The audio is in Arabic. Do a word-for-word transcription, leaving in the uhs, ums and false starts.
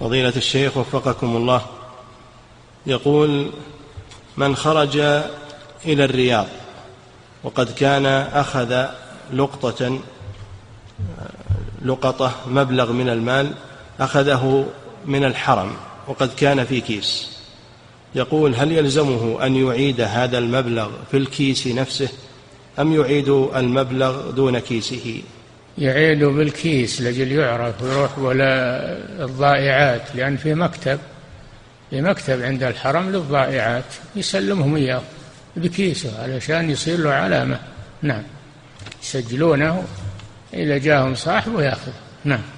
فضيلة الشيخ وفقكم الله، يقول: من خرج إلى الرياض وقد كان أخذ لقطة لقطة مبلغ من المال أخذه من الحرم وقد كان في كيس، يقول: هل يلزمه أن يعيد هذا المبلغ في الكيس نفسه أم يعيد المبلغ دون كيسه؟ يعيد بالكيس لجل يعرف ويروح ولا الضائعات، لأن في مكتب في مكتب عند الحرم للضائعات، يسلمهم إياه بكيسه علشان يصير له علامة. نعم، يسجلونه إذا جاهم صاحبه يأخذ. نعم.